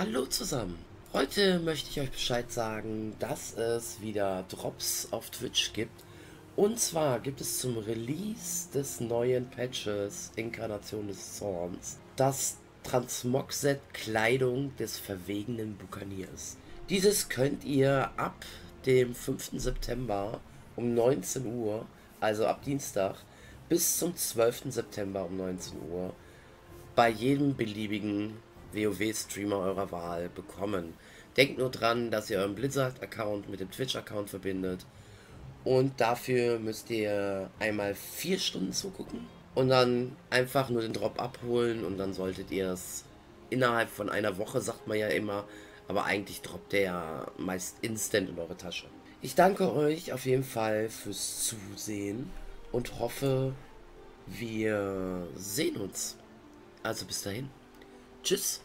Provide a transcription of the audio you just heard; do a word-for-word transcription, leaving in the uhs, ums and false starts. Hallo zusammen! Heute möchte ich euch Bescheid sagen, dass es wieder Drops auf Twitch gibt. Und zwar gibt es zum Release des neuen Patches Inkarnation des Zorns das Transmog-Set Kleidung des verwegenen Bukaniers. Dieses könnt ihr ab dem fünften September um neunzehn Uhr, also ab Dienstag, bis zum zwölften September um neunzehn Uhr bei jedem beliebigen WoW-Streamer eurer Wahl bekommen. Denkt nur dran, dass ihr euren Blizzard-Account mit dem Twitch-Account verbindet, und dafür müsst ihr einmal vier Stunden zugucken und dann einfach nur den Drop abholen, und dann solltet ihr es innerhalb von einer Woche, sagt man ja immer, aber eigentlich droppt der ja meist instant in eure Tasche. Ich danke euch auf jeden Fall fürs Zusehen und hoffe, wir sehen uns. Also bis dahin. Tschüss.